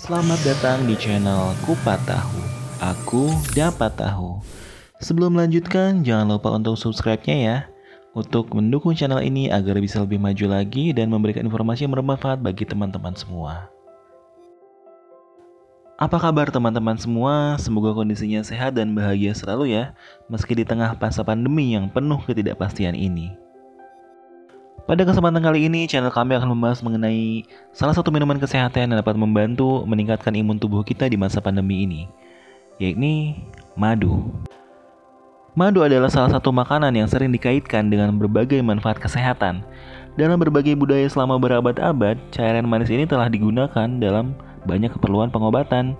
Selamat datang di channel Kupat Tahu. Aku dapat tahu. Sebelum melanjutkan, jangan lupa untuk subscribe-nya ya, untuk mendukung channel ini agar bisa lebih maju lagi dan memberikan informasi yang bermanfaat bagi teman-teman semua. Apa kabar teman-teman semua? Semoga kondisinya sehat dan bahagia selalu ya, meski di tengah masa pandemi yang penuh ketidakpastian ini. Pada kesempatan kali ini, channel kami akan membahas mengenai salah satu minuman kesehatan yang dapat membantu meningkatkan imun tubuh kita di masa pandemi ini, yakni madu. Madu adalah salah satu makanan yang sering dikaitkan dengan berbagai manfaat kesehatan. Dalam berbagai budaya selama berabad-abad, cairan manis ini telah digunakan dalam banyak keperluan pengobatan.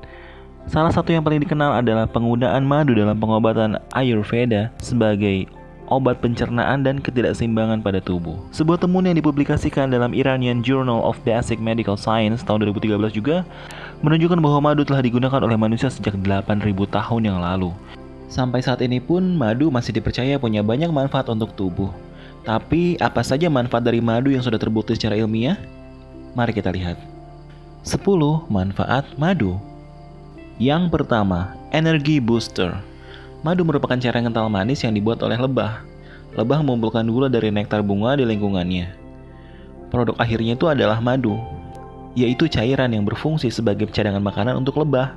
Salah satu yang paling dikenal adalah penggunaan madu dalam pengobatan Ayurveda sebagai obat pencernaan dan ketidakseimbangan pada tubuh. Sebuah temuan yang dipublikasikan dalam Iranian Journal of Basic Medical Science tahun 2013 juga menunjukkan bahwa madu telah digunakan oleh manusia sejak 8.000 tahun yang lalu. Sampai saat ini pun madu masih dipercaya punya banyak manfaat untuk tubuh. Tapi apa saja manfaat dari madu yang sudah terbukti secara ilmiah? Mari kita lihat. 10 manfaat madu. Yang pertama, energi booster. Madu merupakan cairan kental manis yang dibuat oleh lebah. Lebah mengumpulkan gula dari nektar bunga di lingkungannya. Produk akhirnya itu adalah madu, yaitu cairan yang berfungsi sebagai cadangan makanan untuk lebah.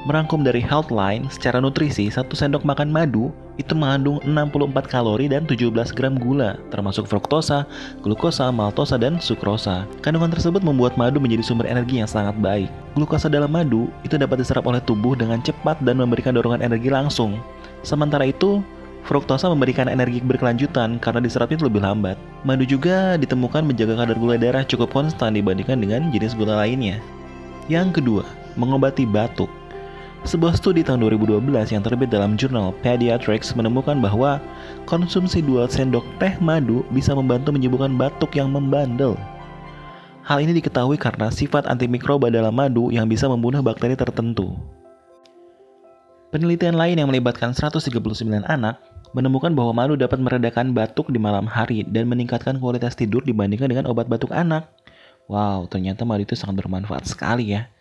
Merangkum dari Healthline, secara nutrisi, 1 sendok makan madu itu mengandung 64 kalori dan 17 gram gula, termasuk fruktosa, glukosa, maltosa, dan sukrosa. Kandungan tersebut membuat madu menjadi sumber energi yang sangat baik. Glukosa dalam madu itu dapat diserap oleh tubuh dengan cepat dan memberikan dorongan energi langsung. Sementara itu, fruktosa memberikan energi berkelanjutan karena diserapnya lebih lambat. Madu juga ditemukan menjaga kadar gula darah cukup konstan dibandingkan dengan jenis gula lainnya. Yang kedua, mengobati batuk. Sebuah studi tahun 2012 yang terbit dalam jurnal Pediatrics menemukan bahwa konsumsi 2 sendok teh madu bisa membantu menyembuhkan batuk yang membandel. Hal ini diketahui karena sifat antimikroba dalam madu yang bisa membunuh bakteri tertentu. Penelitian lain yang melibatkan 139 anak menemukan bahwa madu dapat meredakan batuk di malam hari dan meningkatkan kualitas tidur dibandingkan dengan obat batuk anak. Wow, ternyata madu itu sangat bermanfaat sekali ya.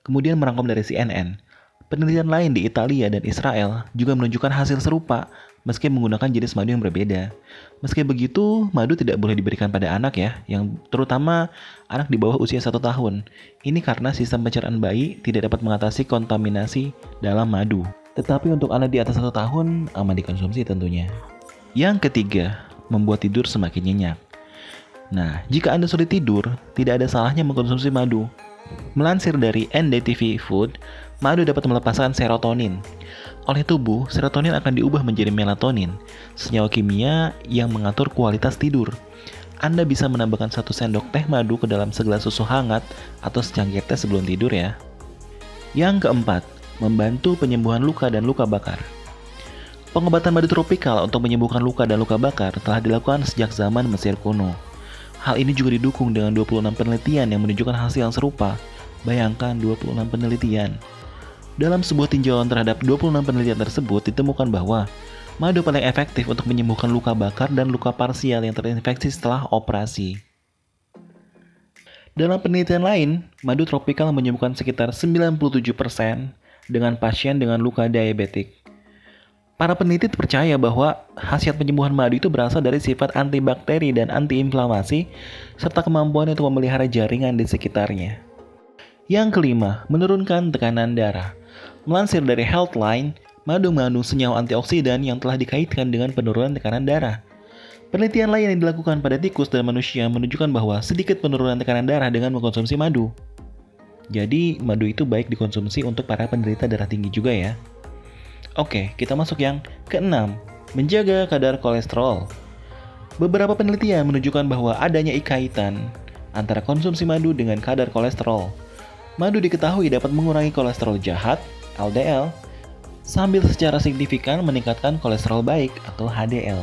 Kemudian merangkum dari CNN. Penelitian lain di Italia dan Israel juga menunjukkan hasil serupa meski menggunakan jenis madu yang berbeda. Meski begitu, madu tidak boleh diberikan pada anak ya, yang terutama anak di bawah usia 1 tahun. Ini karena sistem pencernaan bayi tidak dapat mengatasi kontaminasi dalam madu. Tetapi untuk anak di atas 1 tahun, aman dikonsumsi tentunya. Yang ketiga, membuat tidur semakin nyenyak. Nah, jika Anda sulit tidur, tidak ada salahnya mengkonsumsi madu. Melansir dari NDTV Food, madu dapat melepaskan serotonin. Oleh tubuh, serotonin akan diubah menjadi melatonin, senyawa kimia yang mengatur kualitas tidur. Anda bisa menambahkan 1 sendok teh madu ke dalam segelas susu hangat atau secangkir teh sebelum tidur ya. Yang keempat, membantu penyembuhan luka dan luka bakar. Pengobatan madu tropikal untuk menyembuhkan luka dan luka bakar telah dilakukan sejak zaman Mesir kuno. Hal ini juga didukung dengan 26 penelitian yang menunjukkan hasil yang serupa. Bayangkan, 26 penelitian. Dalam sebuah tinjauan terhadap 26 penelitian tersebut ditemukan bahwa madu paling efektif untuk menyembuhkan luka bakar dan luka parsial yang terinfeksi setelah operasi. Dalam penelitian lain, madu tropikal menyembuhkan sekitar 97% dengan pasien dengan luka diabetik. Para peneliti percaya bahwa khasiat penyembuhan madu itu berasal dari sifat antibakteri dan antiinflamasi serta kemampuan untuk memelihara jaringan di sekitarnya. Yang kelima, menurunkan tekanan darah. Melansir dari Healthline, madu mengandung senyawa antioksidan yang telah dikaitkan dengan penurunan tekanan darah. Penelitian lain yang dilakukan pada tikus dan manusia menunjukkan bahwa sedikit penurunan tekanan darah dengan mengkonsumsi madu. Jadi, madu itu baik dikonsumsi untuk para penderita darah tinggi juga ya. Oke, kita masuk yang keenam, menjaga kadar kolesterol. Beberapa penelitian menunjukkan bahwa adanya ikatan antara konsumsi madu dengan kadar kolesterol. Madu diketahui dapat mengurangi kolesterol jahat, LDL, sambil secara signifikan meningkatkan kolesterol baik atau HDL.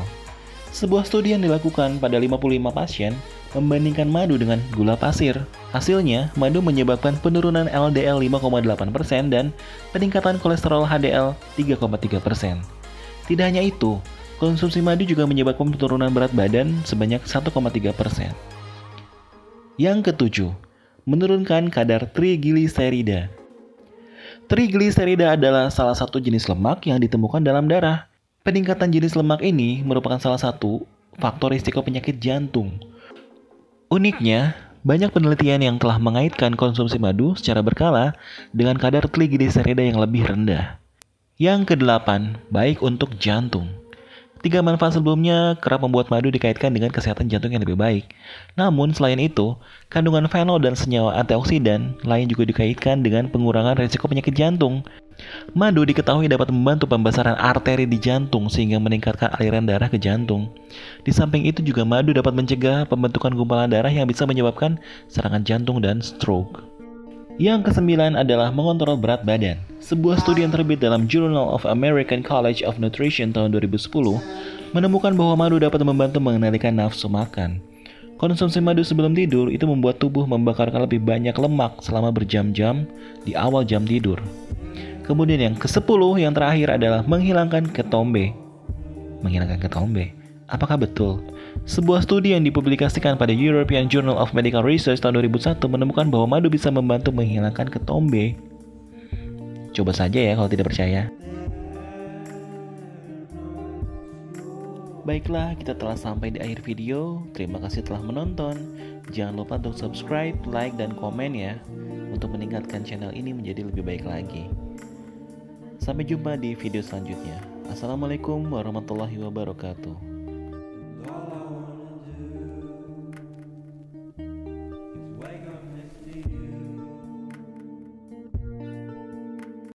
Sebuah studi yang dilakukan pada 55 pasien membandingkan madu dengan gula pasir. Hasilnya, madu menyebabkan penurunan LDL 5,8% dan peningkatan kolesterol HDL 3,3%. Tidak hanya itu, konsumsi madu juga menyebabkan penurunan berat badan sebanyak 1,3%. Yang ketujuh, menurunkan kadar trigliserida. Trigliserida adalah salah satu jenis lemak yang ditemukan dalam darah. Peningkatan jenis lemak ini merupakan salah satu faktor risiko penyakit jantung. Uniknya, banyak penelitian yang telah mengaitkan konsumsi madu secara berkala dengan kadar trigliserida yang lebih rendah. Yang kedelapan, baik untuk jantung. 3 manfaat sebelumnya kerap membuat madu dikaitkan dengan kesehatan jantung yang lebih baik. Namun, selain itu, kandungan fenol dan senyawa antioksidan lain juga dikaitkan dengan pengurangan risiko penyakit jantung. Madu diketahui dapat membantu pembesaran arteri di jantung sehingga meningkatkan aliran darah ke jantung. Di samping itu juga madu dapat mencegah pembentukan gumpalan darah yang bisa menyebabkan serangan jantung dan stroke. Yang kesembilan adalah mengontrol berat badan. Sebuah studi yang terbit dalam Journal of American College of Nutrition tahun 2010 menemukan bahwa madu dapat membantu mengendalikan nafsu makan. Konsumsi madu sebelum tidur itu membuat tubuh membakarkan lebih banyak lemak selama berjam-jam di awal jam tidur. Kemudian yang ke-10 yang terakhir adalah menghilangkan ketombe. Menghilangkan ketombe? Apakah betul? Sebuah studi yang dipublikasikan pada European Journal of Medical Research tahun 2001 menemukan bahwa madu bisa membantu menghilangkan ketombe. Coba saja ya kalau tidak percaya. Baiklah, kita telah sampai di akhir video. Terima kasih telah menonton. Jangan lupa untuk subscribe, like, dan komen ya, untuk meningkatkan channel ini menjadi lebih baik lagi. Sampai jumpa di video selanjutnya. Assalamualaikum warahmatullahi wabarakatuh.